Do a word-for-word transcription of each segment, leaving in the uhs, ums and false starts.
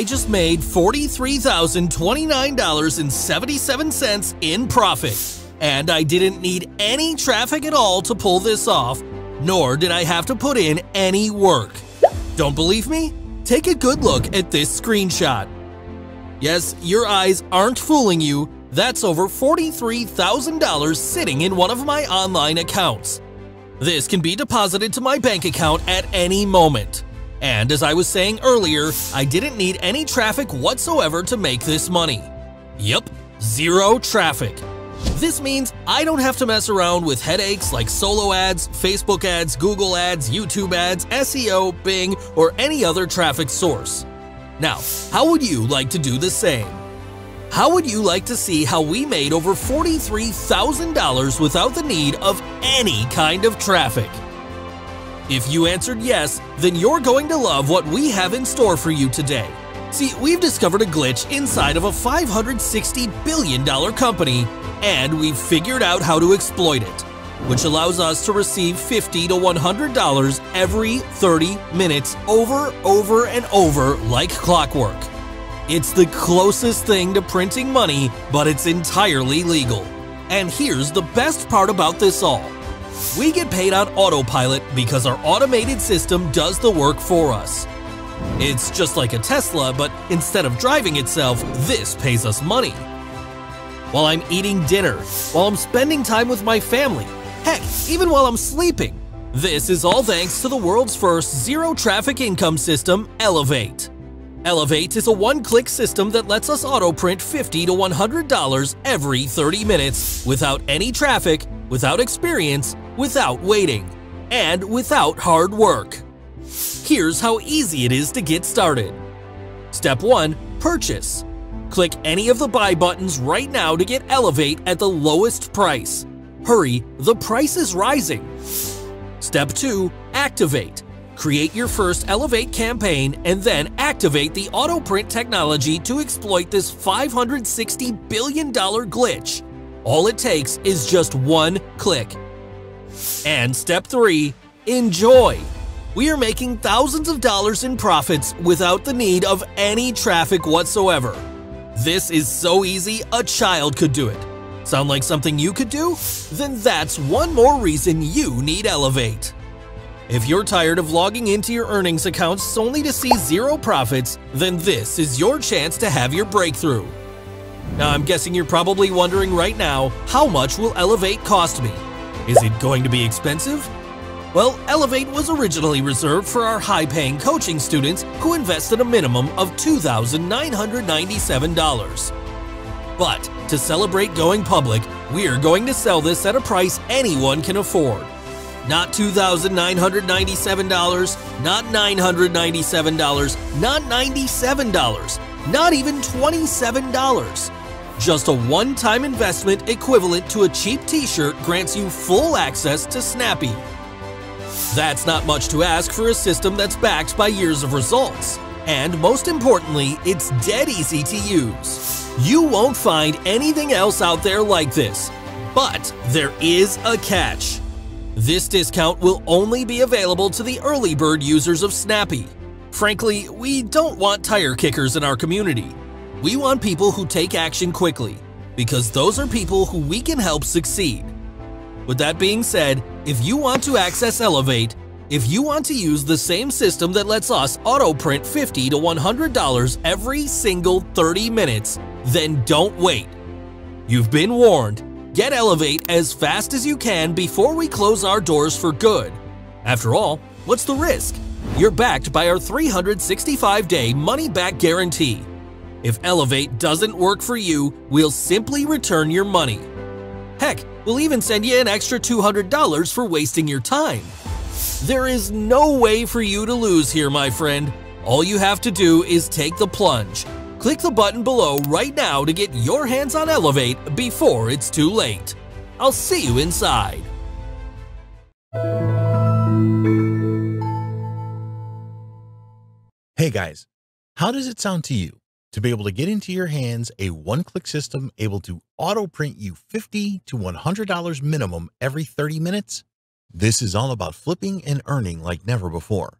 I just made forty-three thousand twenty-nine dollars and seventy-seven cents in profit. And I didn't need any traffic at all to pull this off, nor did I have to put in any work. Don't believe me? Take a good look at this screenshot. Yes, your eyes aren't fooling you. That's over forty-three thousand dollars sitting in one of my online accounts. This can be deposited to my bank account at any moment. And as I was saying earlier, I didn't need any traffic whatsoever to make this money. Yep, zero traffic. This means I don't have to mess around with headaches like solo ads, Facebook ads, Google ads, YouTube ads, S E O, Bing, or any other traffic source. Now, how would you like to do the same? How would you like to see how we made over forty-three thousand dollars without the need of any kind of traffic? If you answered yes, then you're going to love what we have in store for you today. See, we've discovered a glitch inside of a five hundred sixty billion dollar company, and we've figured out how to exploit it, which allows us to receive fifty to one hundred dollars every thirty minutes over, over, and over like clockwork. It's the closest thing to printing money, but it's entirely legal. And here's the best part about this all. We get paid on autopilot because our automated system does the work for us. It's just like a Tesla, but instead of driving itself, this pays us money. While I'm eating dinner, while I'm spending time with my family, heck, even while I'm sleeping. This is all thanks to the world's first zero-traffic income system, Elevate. Elevate is a one-click system that lets us auto-print fifty to one hundred dollars every thirty minutes without any traffic, without experience, without waiting, and without hard work. Here's how easy it is to get started. Step one. Purchase. Click any of the buy buttons right now to get Elevate at the lowest price. Hurry, the price is rising. Step two. Activate. Create your first Elevate campaign and then activate the auto-print technology to exploit this five hundred sixty billion dollar glitch. All it takes is just one click. And step three. Enjoy. We are making thousands of dollars in profits without the need of any traffic whatsoever. This is so easy, a child could do it. Sound like something you could do? Then that's one more reason you need Elevate. If you're tired of logging into your earnings accounts only to see zero profits, then this is your chance to have your breakthrough. Now, I'm guessing you're probably wondering right now, how much will Elevate cost me? Is it going to be expensive? Well, Elevate was originally reserved for our high-paying coaching students who invested a minimum of two thousand nine hundred ninety-seven dollars. But to celebrate going public, we're going to sell this at a price anyone can afford. Not two thousand nine hundred ninety-seven dollars, not nine hundred ninety-seven dollars, not ninety-seven dollars, not even twenty-seven dollars. Just a one-time investment equivalent to a cheap t-shirt grants you full access to Snappy. That's not much to ask for a system that's backed by years of results. And most importantly, it's dead easy to use. You won't find anything else out there like this. But there is a catch. This discount will only be available to the early bird users of Snappy. Frankly, we don't want tire kickers in our community. We want people who take action quickly, because those are people who we can help succeed. With that being said, if you want to access Elevate, if you want to use the same system that lets us auto-print fifty to one hundred dollars every single thirty minutes, then don't wait. You've been warned. Get Elevate as fast as you can before we close our doors for good. After all, what's the risk? You're backed by our three hundred sixty-five day money-back guarantee. If Elevate doesn't work for you, we'll simply return your money. Heck, we'll even send you an extra two hundred dollars for wasting your time. There is no way for you to lose here, my friend. All you have to do is take the plunge. Click the button below right now to get your hands on Elevate before it's too late. I'll see you inside. Hey guys, how does it sound to you to be able to get into your hands a one-click system able to auto-print you fifty to one hundred dollars minimum every thirty minutes? This is all about flipping and earning like never before.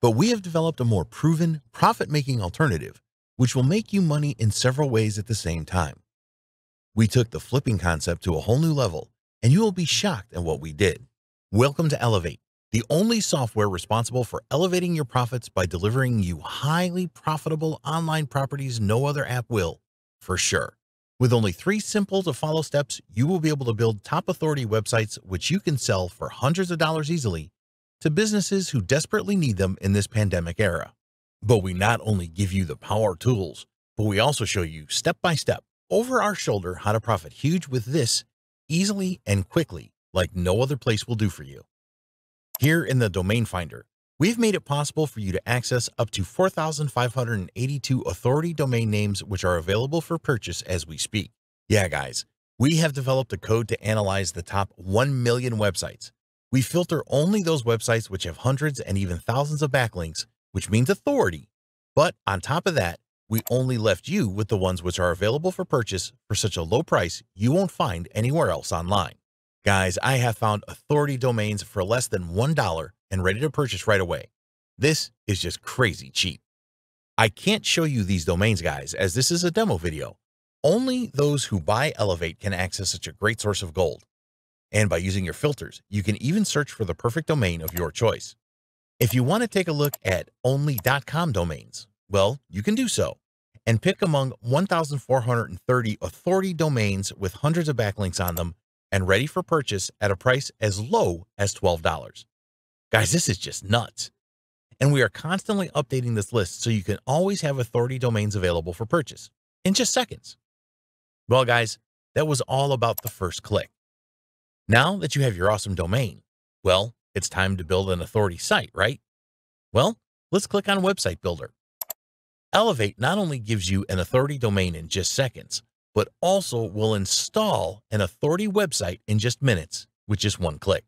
But we have developed a more proven, profit-making alternative which will make you money in several ways at the same time. We took the flipping concept to a whole new level, and you will be shocked at what we did. Welcome to Elevate, the only software responsible for elevating your profits by delivering you highly profitable online properties no other app will, for sure. With only three simple-to-follow steps, you will be able to build top authority websites which you can sell for hundreds of dollars easily to businesses who desperately need them in this pandemic era. But we not only give you the power tools, but we also show you step-by-step, over our shoulder, how to profit huge with this easily and quickly like no other place will do for you. Here in the Domain Finder, we've made it possible for you to access up to four thousand five hundred eighty-two authority domain names which are available for purchase as we speak. Yeah, guys, we have developed a code to analyze the top one million websites. We filter only those websites which have hundreds and even thousands of backlinks, which means authority. But on top of that, we only left you with the ones which are available for purchase for such a low price you won't find anywhere else online. Guys, I have found authority domains for less than one dollar and ready to purchase right away. This is just crazy cheap. I can't show you these domains, guys, as this is a demo video. Only those who buy Elevate can access such a great source of gold. And by using your filters, you can even search for the perfect domain of your choice. If you want to take a look at only dot com domains, well, you can do so and pick among one thousand four hundred thirty authority domains with hundreds of backlinks on them and ready for purchase at a price as low as twelve dollars. Guys, this is just nuts. And we are constantly updating this list so you can always have authority domains available for purchase in just seconds. Well, guys, that was all about the first click. Now that you have your awesome domain, well, it's time to build an authority site, right? Well, let's click on Website Builder. Elevate not only gives you an authority domain in just seconds, but also will install an authority website in just minutes with just one click.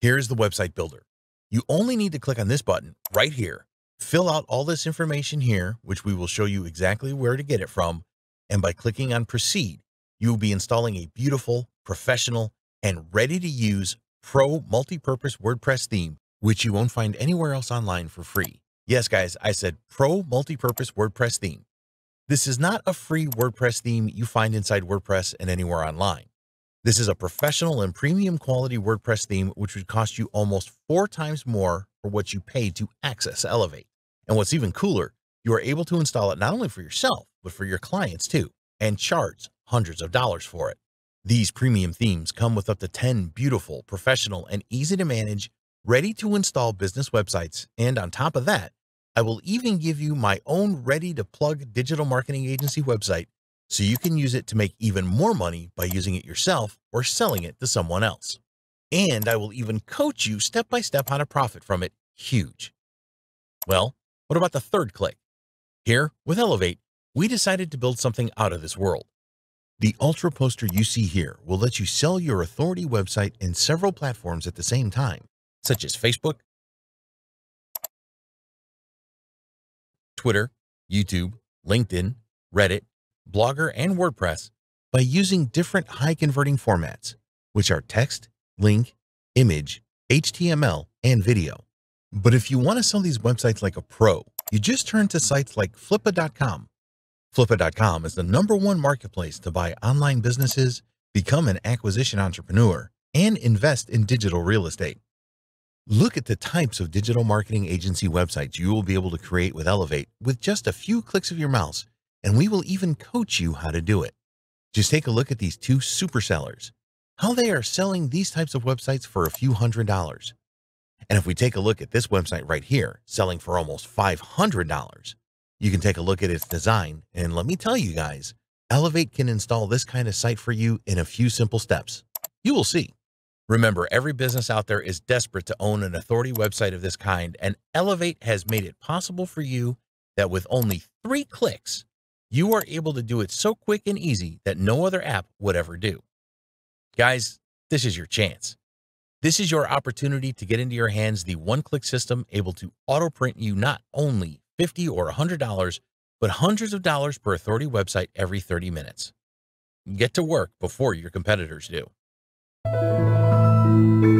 Here's the website builder. You only need to click on this button right here, fill out all this information here, which we will show you exactly where to get it from. And by clicking on proceed, you will be installing a beautiful, professional, and ready to use pro multi-purpose WordPress theme, which you won't find anywhere else online for free. Yes, guys, I said pro multi-purpose WordPress theme. This is not a free WordPress theme you find inside WordPress and anywhere online. This is a professional and premium quality WordPress theme, which would cost you almost four times more for what you pay to access Elevate. And what's even cooler, you are able to install it not only for yourself, but for your clients too, and charge hundreds of dollars for it. These premium themes come with up to ten beautiful, professional, and easy to manage, ready to install business websites. And on top of that, I will even give you my own ready-to-plug digital marketing agency website so you can use it to make even more money by using it yourself or selling it to someone else. And I will even coach you step-by-step how to profit from it huge. Well, what about the third click? Here, with Elevate, we decided to build something out of this world. The Ultra Poster you see here will let you sell your authority website in several platforms at the same time, such as Facebook, Twitter, YouTube, LinkedIn, Reddit, Blogger, and WordPress by using different high-converting formats, which are text, link, image, H T M L, and video. But if you want to sell these websites like a pro, you just turn to sites like Flippa dot com. Flippa dot com is the number one marketplace to buy online businesses, become an acquisition entrepreneur, and invest in digital real estate. Look at the types of digital marketing agency websites you will be able to create with Elevate with just a few clicks of your mouse, and we will even coach you how to do it. Just take a look at these two super sellers, how they are selling these types of websites for a few hundred dollars. And if we take a look at this website right here, selling for almost five hundred dollars, you can take a look at its design. And let me tell you guys, Elevate can install this kind of site for you in a few simple steps. You will see. Remember, every business out there is desperate to own an authority website of this kind, and Elevate has made it possible for you that with only three clicks, you are able to do it so quick and easy that no other app would ever do. Guys, this is your chance. This is your opportunity to get into your hands the one-click system able to auto-print you not only fifty dollars or one hundred dollars, but hundreds of dollars per authority website every thirty minutes. Get to work before your competitors do. Thank you.